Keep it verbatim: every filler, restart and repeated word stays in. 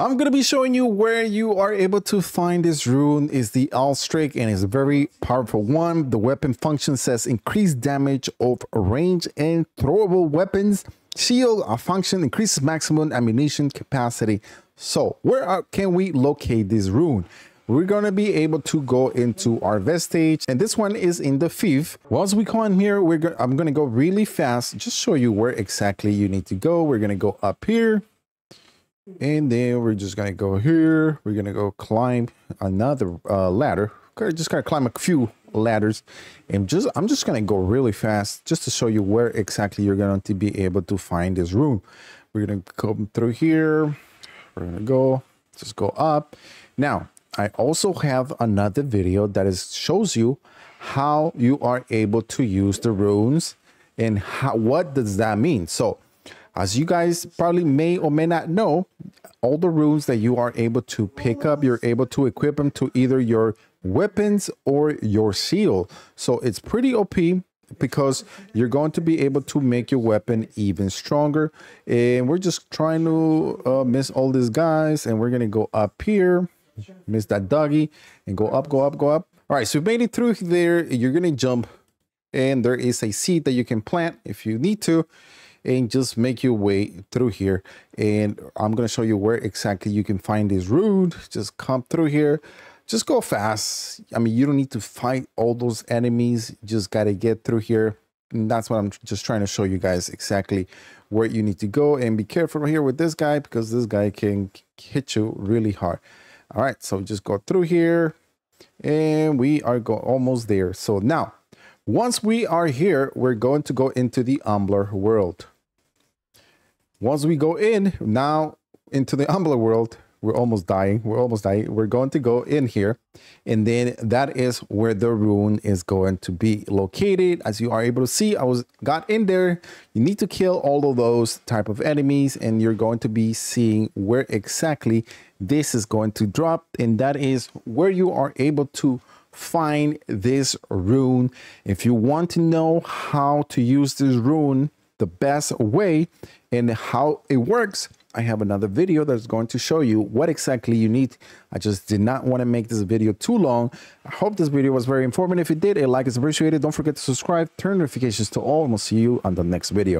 I'm going to be showing you where you are able to find this rune. Is the Aelstrix, and it's a very powerful one. The weapon function says increase damage of range and throwable weapons. Shield a function increases maximum ammunition capacity. So where can we locate this rune? We're going to be able to go into our vestige, and this one is in the fifth. Once we come in here, we're go I'm going to go really fast, just show you where exactly you need to go. We're going to go up here, and then we're just going to go here. We're going to go climb another uh, ladder. Okay, just going to climb a few ladders, and just I'm just going to go really fast just to show you where exactly you're going to be able to find this room. We're going to come through here. We're going to go just go up. Now, I also have another video that is shows you how you are able to use the runes and how, what does that mean. So as you guys probably may or may not know, all the runes that you are able to pick up, you're able to equip them to either your weapons or your shield. So it's pretty O P because you're going to be able to make your weapon even stronger. And we're just trying to uh, miss all these guys, and we're going to go up here. Miss that doggy and go up, go up, go up. All right, so you made it through there. You're gonna jump, and there is a seed that you can plant if you need to, and just make your way through here. And I'm gonna show you where exactly you can find this rune. Just come through here, just go fast. I mean, you don't need to fight all those enemies, you just gotta get through here. And that's what I'm just trying to show you guys, exactly where you need to go. And be careful here with this guy, because this guy can hit you really hard. All right, so just go through here, and we are go almost there. So now, once we are here, we're going to go into the Umbler world. Once we go in now into the Umbler world, we're almost dying. We're almost dying. We're going to go in here, and then that is where the rune is going to be located. As you are able to see, I was got in there. You need to kill all of those type of enemies, and you're going to be seeing where exactly this is going to drop, and that is where you are able to find this rune. If you want to know how to use this rune the best way and how it works, I have another video that's going to show you what exactly you need. I just did not want to make this video too long. I hope this video was very informative. If it did, a like is appreciated. Don't forget to subscribe, turn notifications to all, and we'll see you on the next video.